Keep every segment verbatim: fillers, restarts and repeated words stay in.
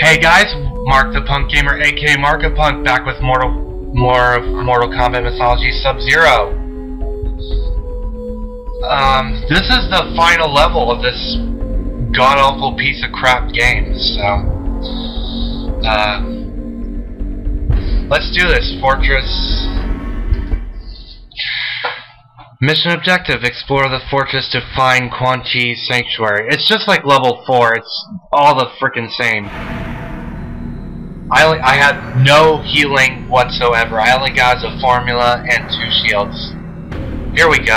Hey guys, Mark the Punk Gamer, aka Mark the Punk, back with Mortal, more of Mortal Kombat Mythologies: Sub-Zero. Um, this is the final level of this god-awful piece of crap game, so, uh, let's do this, Fortress. Mission objective, explore the fortress to find Quan Chi's sanctuary. It's just like level four, it's all the frickin' same. I, only, I had no healing whatsoever, I only got a formula and two shields. Here we go.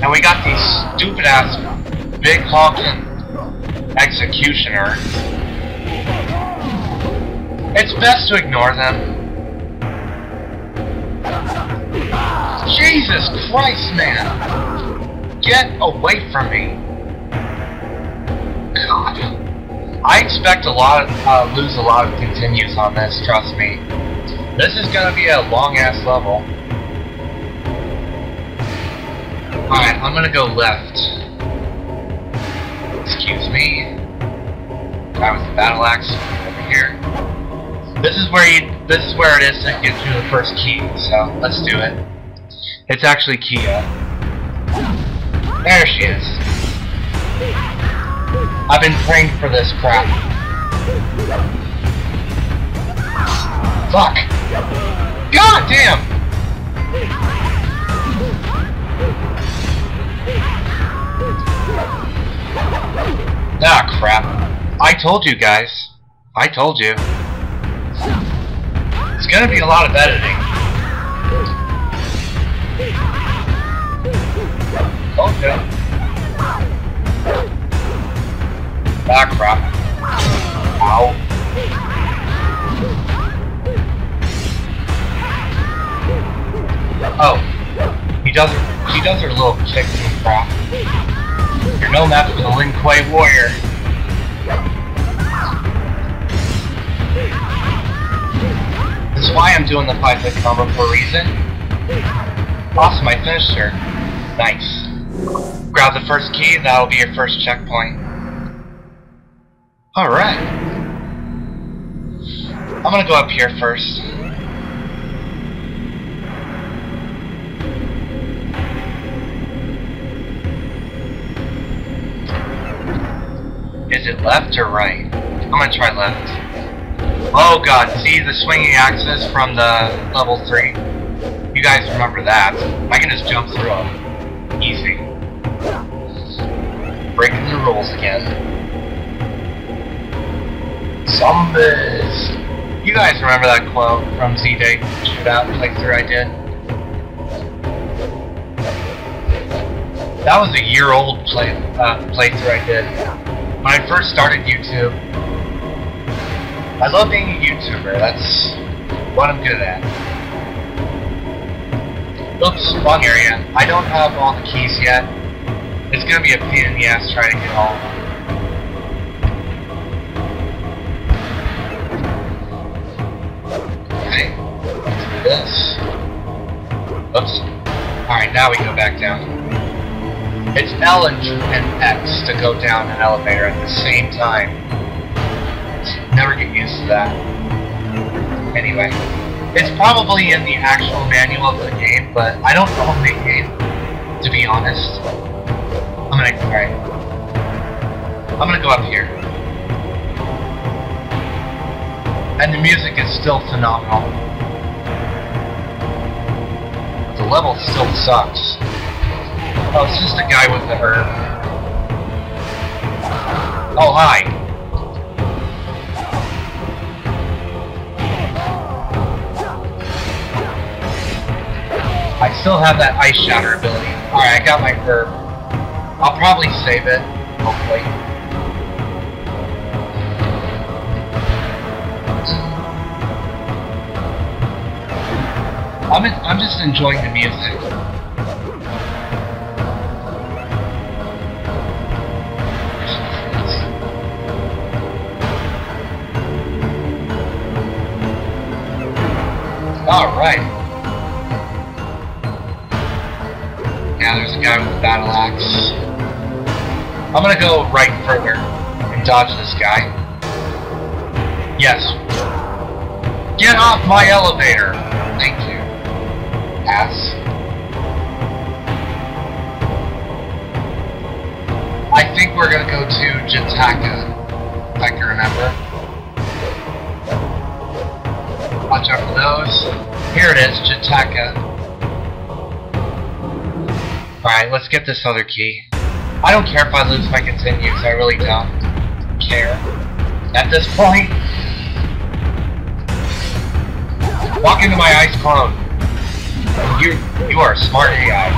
And we got these stupid-ass big honkin' executioner. It's best to ignore them. Jesus Christ, man! Get away from me! God. I expect a lot of, uh, lose a lot of continues on this, trust me. This is gonna be a long-ass level. Alright, I'm gonna go left. Excuse me. Guy with the battle axe over here. This is where you, this is where it is to get through the first key, so let's do it. It's actually Kia. There she is. I've been praying for this crap. Fuck! God damn! Ah, crap. I told you guys. I told you. It's gonna be a lot of editing. Oh, no. Ah, crap. Ow. Oh. He does her, he does her little kicks and crap. You're no match for the Lin Kuei warrior. That's why I'm doing the five-hit combo for a reason. Awesome, I finished her. Nice. Grab the first key, that'll be your first checkpoint. Alright. I'm gonna go up here first. Is it left or right? I'm gonna try left. Oh god, see the swinging axis from the level three? You guys remember that. I can just jump through them. Easy. Breaking the rules again. Zombies! You guys remember that quote from Z Day shootout playthrough I did? That was a year old play, uh, playthrough I did when I first started YouTube. I love being a YouTuber, that's what I'm good at. Oops, wrong area. I don't have all the keys yet. It's gonna be a pain in the ass trying to get all of them. Okay, let's do this. Oops. Alright, now we go back down. It's L and, and X to go down an elevator at the same time. Never get used to that. Anyway. It's probably in the actual manual of the game, but I don't know the game, to be honest. I'm gonna try. I'm gonna go up here. And the music is still phenomenal. The level still sucks. Oh, it's just a guy with the herb. Oh, hi. I still have that ice shatter ability. Alright, I got my herb. I'll probably save it, hopefully. I'm, in, I'm just enjoying the music. Alright. There's a guy with a battle axe. I'm gonna go right further and dodge this guy. Yes. Get off my elevator! Thank you. Ass. I think we're gonna go to Jataka, if I can remember. Watch out for those. Here it is, Jataka. Alright, let's get this other key. I don't care if I lose my continues, I really don't care at this point. Walk into my ice cone. You you are a smart A I.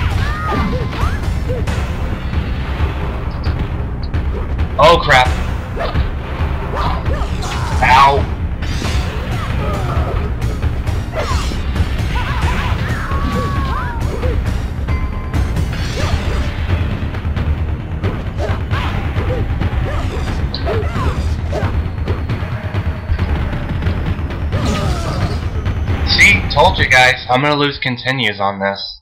Oh crap. Ow. Told you guys, I'm gonna lose continues on this.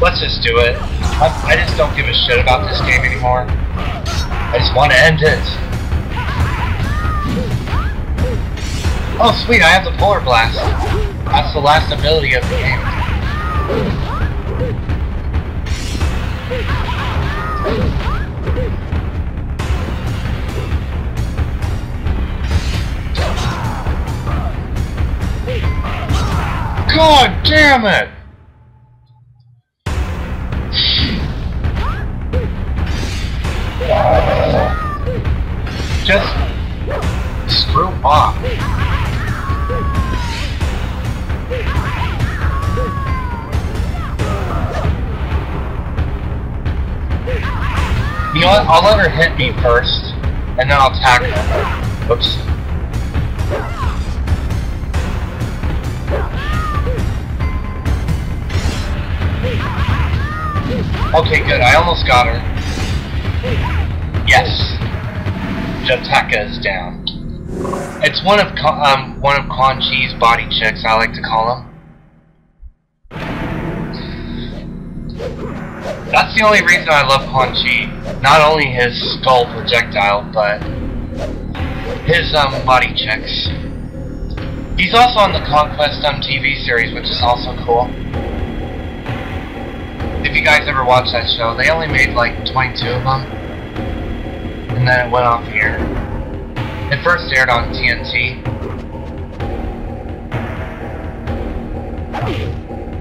Let's just do it. I, I just don't give a shit about this game anymore. I just want to end it. Oh sweet, I have the Polar Blast. That's the last ability of the game. God damn it! Just screw off. You know what? I'll let her hit me first, and then I'll attack her. Oops. Okay, good. I almost got her. Yes. Jataka is down. It's one of um one of Quan Chi's body chicks, I like to call him. That's the only reason I love Quan Chi. Not only his skull projectile, but his um body chicks. He's also on the Conquest um T V series, which is also cool. If you guys ever watch that show, they only made like twenty-two of them, and then it went off the air. It first aired on T N T.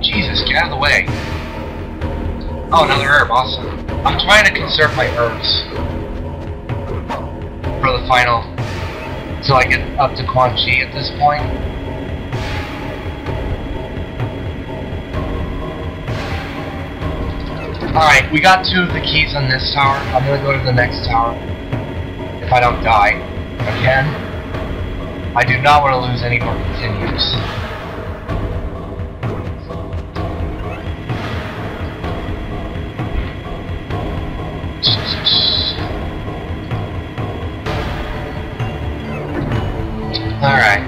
Jesus, get out of the way. Oh, another herb, awesome. I'm trying to conserve my herbs for the final, so I get up to Quan Chi at this point. Alright, we got two of the keys on this tower. I'm gonna go to the next tower. If I don't die again. I do not want to lose any more continues. Alright.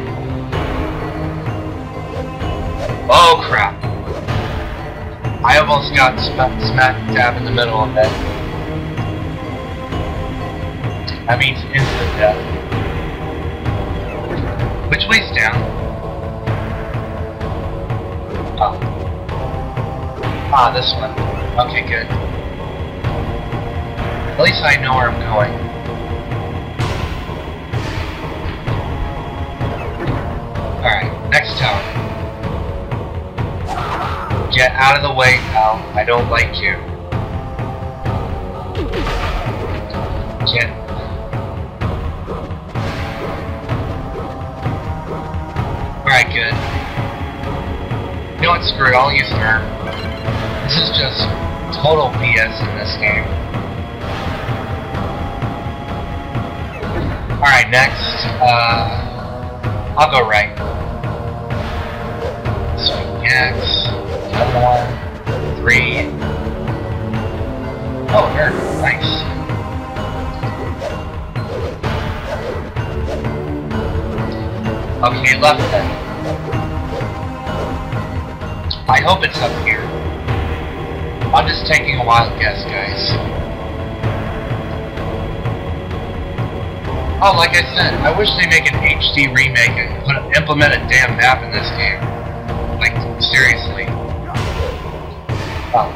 Oh crap. I almost got smack dab in the middle of it. That means instant death. Which way's down? Oh. Ah, this one. Okay, good. At least I know where I'm going. Alright, next tower. Get out of the way, pal. I don't like you. Get. Alright, good. You know what, screw it, I'll use her. This is just total B S in this game. Alright, next. Uh, I'll go right. Swing X. One, three. Oh, here. Nice. Okay, left then. I hope it's up here. I'm just taking a wild guess, guys. Oh, like I said, I wish they make an H D remake and put, implement a damn map in this game. Like, seriously. Oh.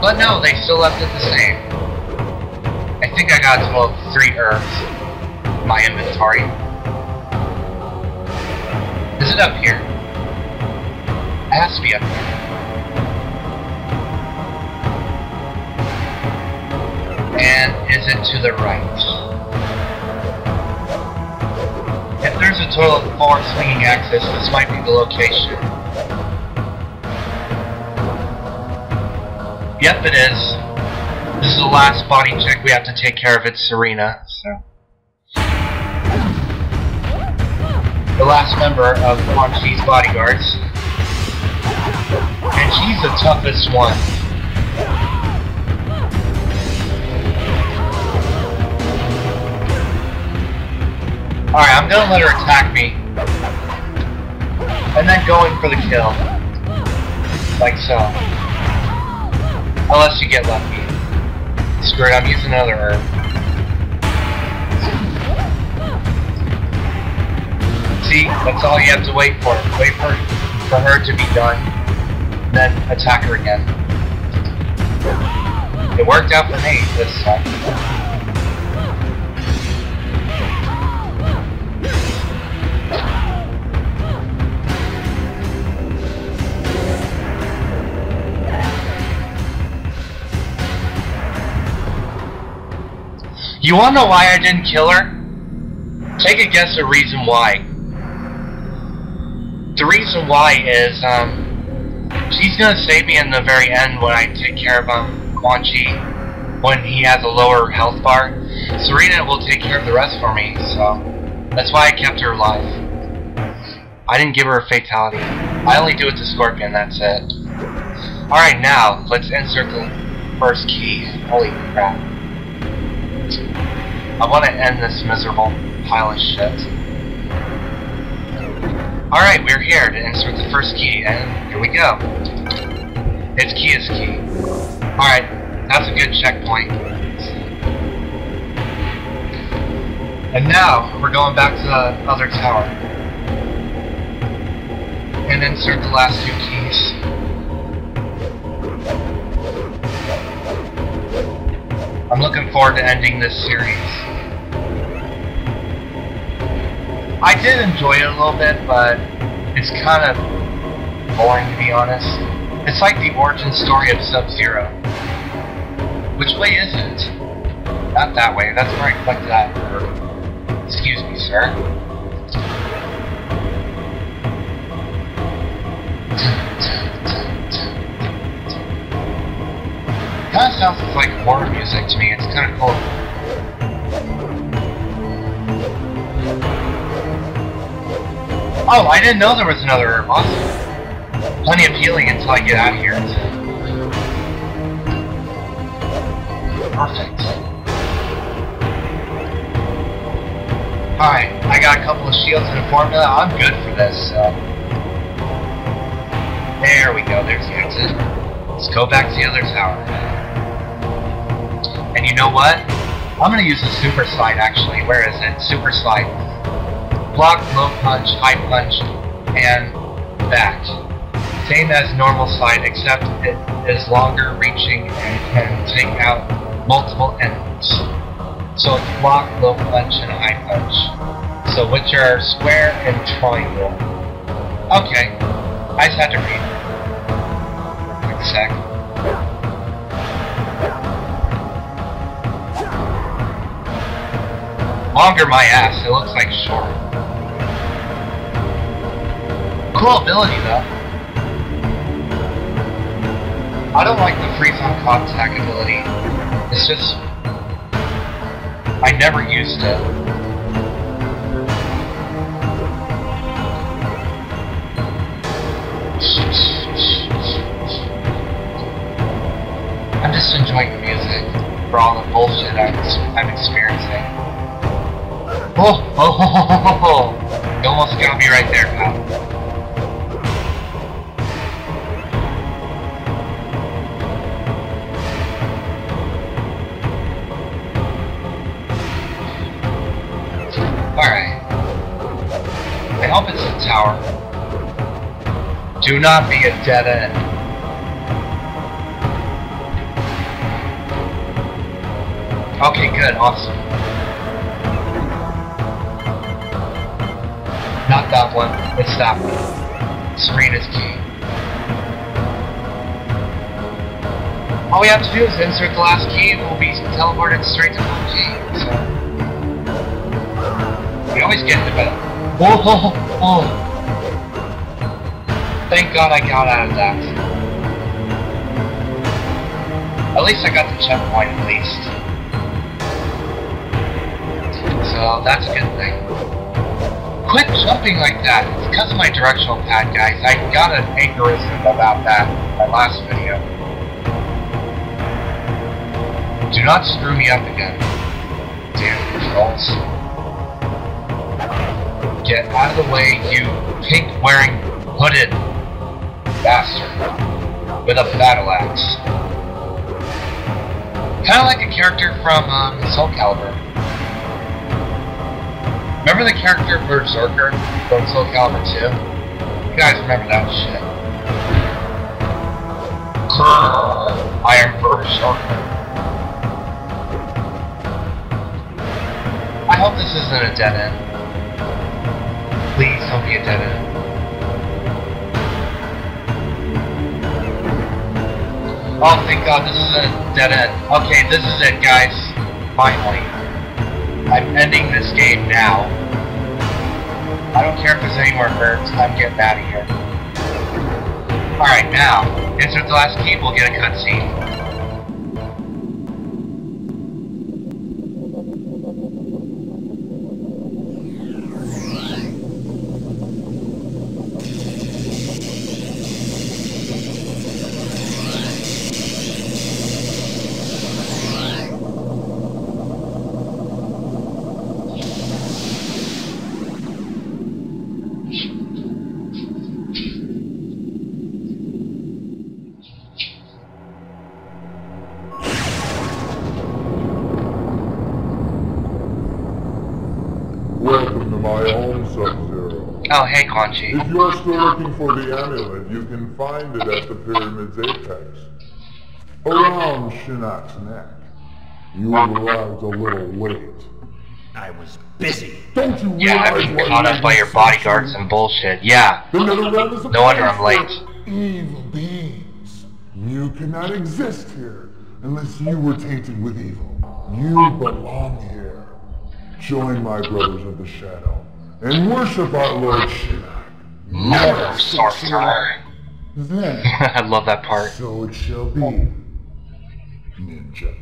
But no, they still left it the same. I think I got about three herbs in my inventory. Is it up here? It has to be up here. And is it to the right? If there's a total of four swinging axes, this might be the location. Yep, it is. This is the last body check we have to take care of at Sareena, so... The last member of Quan Chi's bodyguards. And she's the toughest one. Alright, I'm gonna let her attack me. And then go in for the kill. Like so. Unless you get lucky. Screw it, I'm using another herb. See, that's all you have to wait for. Wait for, for her to be done. Then attack her again. It worked out for me this time. You wanna know why I didn't kill her? Take a guess at the reason why. The reason why is, um, she's gonna save me in the very end when I take care of, um, Quan Chi, when he has a lower health bar. Sareena will take care of the rest for me, so that's why I kept her alive. I didn't give her a fatality. I only do it to Scorpion, that's it. Alright, now, let's insert the first key. Holy crap. I want to end this miserable pile of shit. Alright, we're here to insert the first key, and here we go. It's key is key. Alright, that's a good checkpoint. And now, we're going back to the other tower. And insert the last two keys. I'm looking forward to ending this series. I did enjoy it a little bit, but it's kind of boring to be honest. It's like the origin story of Sub-Zero. Which way is it? Not that way, that's where I collected that herb. Excuse me, sir. Kind of sounds like horror music to me, it's kind of cool. Oh, I didn't know there was another herb, awesome. Plenty of healing until I get out of here. Perfect. Alright, I got a couple of shields and a formula, I'm good for this, so... There we go, there's the exit. Let's go back to the other tower. And you know what? I'm gonna use the super slide actually. Where is it? Super slide. Block, low punch, high punch, and back. Same as normal slide, except it is longer reaching and can take out multiple enemies. So it's block, low punch, and high punch. So which are square and triangle. Okay. I just had to read. Quick sec. Longer my ass, it looks like short. Cool ability though. I don't like the freeze on contact ability. It's just... I never used it. I'm just enjoying the music for all the bullshit I'm, I'm experiencing. Oh, oh, oh, oh, oh, oh, you almost got me right there, pal. help its tower. Do not be a dead end. Okay, good, awesome. Not that one, it's that one. Serena's key. All we have to do is insert the last key and we'll be teleported straight to full key. So we always get the better. Whoa, whoa, whoa. Thank God I got out of that. At least I got the checkpoint at least. So that's a good thing. Quit jumping like that. It's because of my directional pad, guys. I got an anchorism about that in my last video. Do not screw me up again. Damn controls. Get out of the way, you pink-wearing hooded bastard with a battle axe. Kind of like a character from um, Soul Calibur. Remember the character Berserker from Soul Calibur two? You guys remember that shit? Grrr, I am Berserker. I hope this isn't a dead end. Please don't be a dead end. Oh, thank God, this isn't a dead end. Okay, this is it, guys. Finally. I'm ending this game now. I don't care if there's any more birds. I'm getting out of here. Alright, now. Insert the last key, we'll get a cutscene. Oh, hey, Quan Chi. If you are still looking for the amulet, you can find it at the pyramid's apex, around Shinnok's neck. You arrived a little late. I was busy. Don't you yeah, I've been caught up by your bodyguards and bullshit. Yeah. The Netherrealm is a no wonder I'm late. Evil beings. You cannot exist here unless you were tainted with evil. You belong here. Join my brothers of the shadow. And worship our Lord Shinnok. Never sorcerer. Then, I love that part. So it shall be, ninja.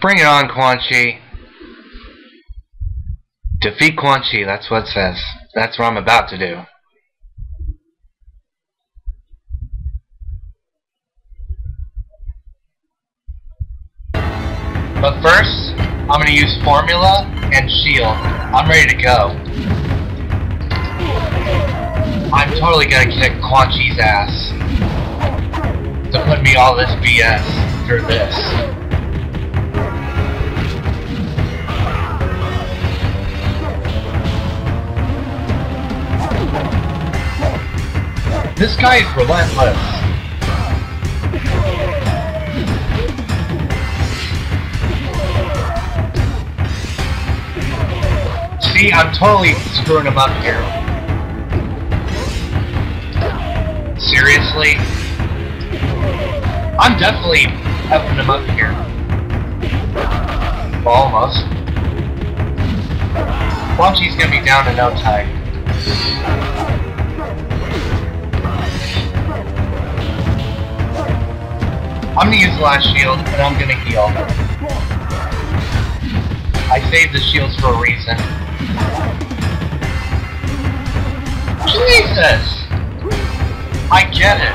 Bring it on, Quan Chi. Defeat Quan Chi, that's what it says. That's what I'm about to do. But first, I'm gonna use formula and shield. I'm ready to go. I'm totally gonna kick Quan Chi's ass. Don't put me all this B S through this. This guy is relentless. See, I'm totally screwing him up here. Seriously? I'm definitely effing him up here. Almost. Quan Chi's gonna be down in no time. I'm gonna use the last shield, and I'm gonna heal. I saved the shields for a reason. Jesus! I get it.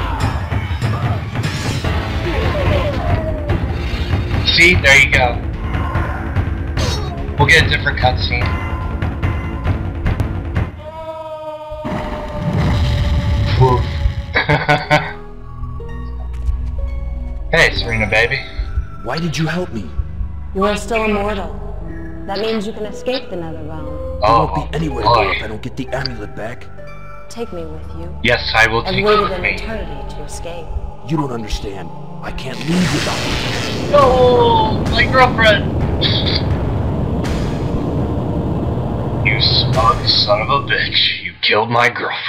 See? There you go. We'll get a different cutscene. Hey, Sareena, baby. Why did you help me? You are still immortal. That means you can escape the Netherrealm. Oh, I won't be anywhere near if I don't get the amulet back. Take me with you. Yes, I will take you with me. I've waited an eternity to escape. You don't understand. I can't leave without you. No, my girlfriend. You smug son of a bitch. You killed my girlfriend.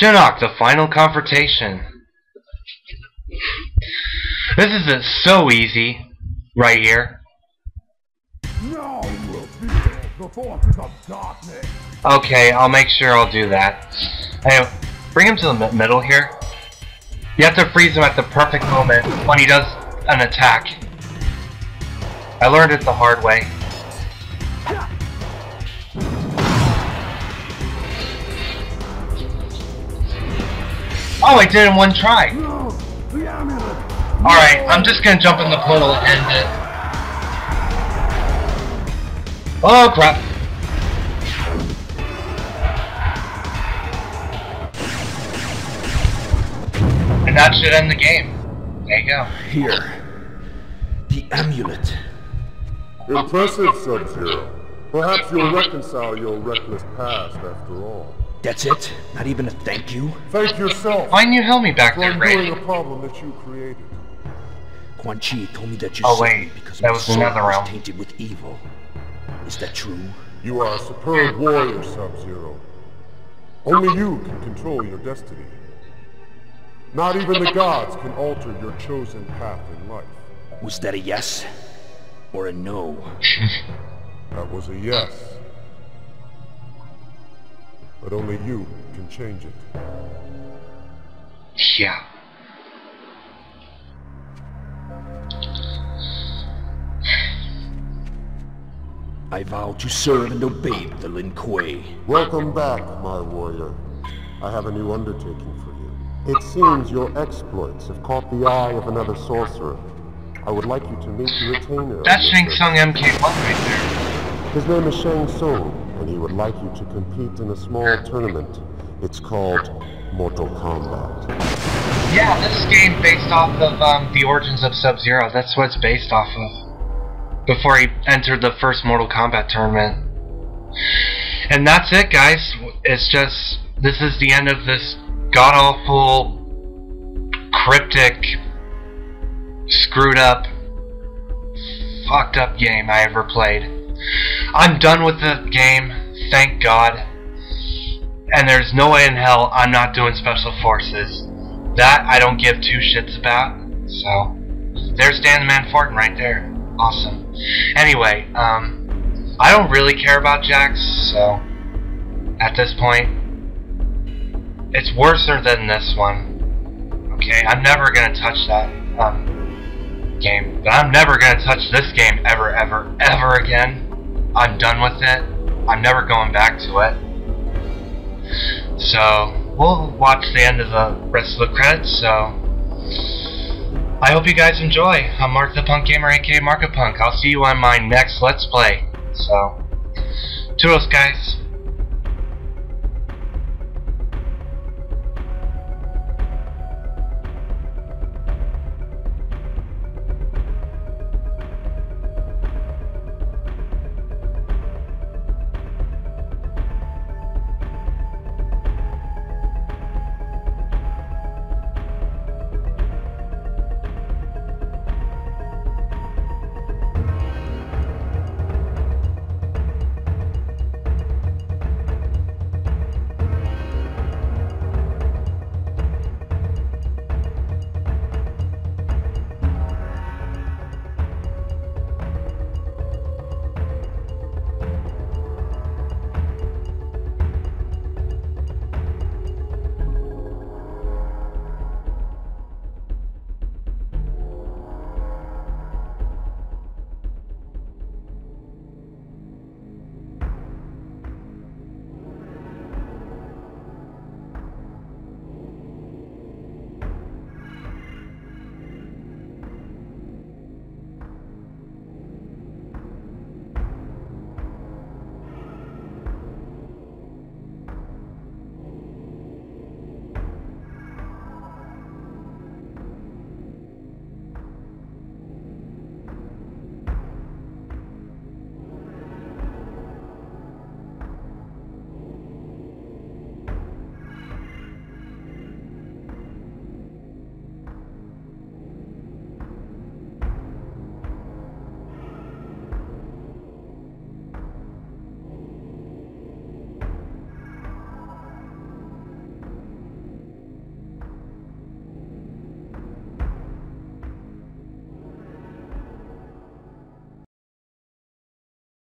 Shinnok, the final confrontation. This is a, so easy. Right here. Now we'll feel the forces of darkness. Okay, I'll make sure I'll do that. Anyway, bring him to the middle here. You have to freeze him at the perfect moment when he does an attack. I learned it the hard way. Oh, I did it in one try. Alright, I'm just gonna jump in the pool and end it. Oh crap. And that should end the game. There you go. Here. The amulet. Impressive, Sub-Zero. Perhaps you'll reconcile your reckless past after all. That's it? Not even a thank you? Thank yourself. Why didn't you help me back there, Ray? For doing a problem that you created. Quan Chi told me that you oh, saved me because that was my soul was tainted with evil. Is that true? You are a superb warrior, Sub-Zero. Only you can control your destiny. Not even the gods can alter your chosen path in life. Was that a yes? Or a no? That was a yes. But only you can change it. Yeah. I vow to serve and obey the Lin Kuei. Welcome back, my warrior. I have a new undertaking for you. It seems your exploits have caught the eye of another sorcerer. I would like you to meet the retainer. That's Shang Tsung M K one right there. His name is Shang Tsung. And he would like you to compete in a small tournament. It's called Mortal Kombat. Yeah, this game based off of um, the origins of Sub-Zero. That's what it's based off of. Before he entered the first Mortal Kombat tournament. And that's it, guys. It's just, this is the end of this god-awful, cryptic, screwed up, fucked up game I ever played. I'm done with the game, thank God, and there's no way in hell I'm not doing Special Forces. That I don't give two shits about, so there's Dan the Man Fortin right there. Awesome. Anyway, um, I don't really care about Jax, so at this point, it's worser than this one. Okay, I'm never gonna touch that um, game, but I'm never gonna touch this game ever, ever, ever again. I'm done with it. I'm never going back to it. So, we'll watch the end of the rest of the credits, so... I hope you guys enjoy. I'm Mark the Punk Gamer, aka Mark the Punk. I'll see you on my next Let's Play. So, toodles, guys.